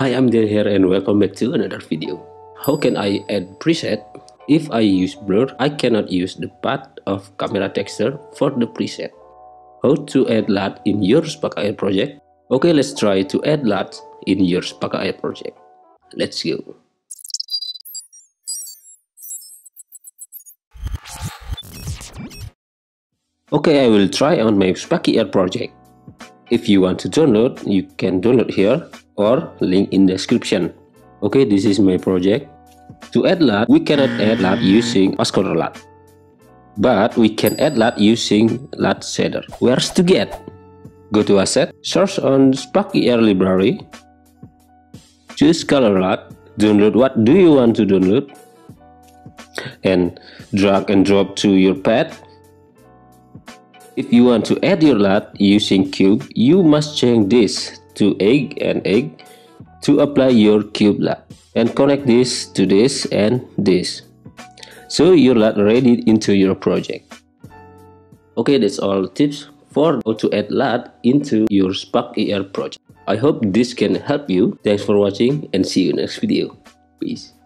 Hi, I'm Daniel here and welcome back to another video. How can I add preset? If I use blur, I cannot use the path of camera texture for the preset. How to add LUT in your Spark AR project? Okay, let's try to add LUT in your Spark AR project. Let's go. Okay, I will try on my Spark AR project. If you want to download, you can download here, or link in description. Okay, this is my project. To add LUT, we cannot add LUT using Pascal LUT, but we can add LUT using LUT shader. Where's to get? Go to asset, search on Spark AR library, choose color LUT, download what do you want to download, and drag and drop to your path. If you want to add your LUT using cube, you must change this to egg and egg to apply your cube LUT, and connect this to this and this, so your LUT ready into your project. Okay, that's all tips for how to add LUT into your Spark AR project. I hope this can help you. Thanks for watching and see you next video. Peace.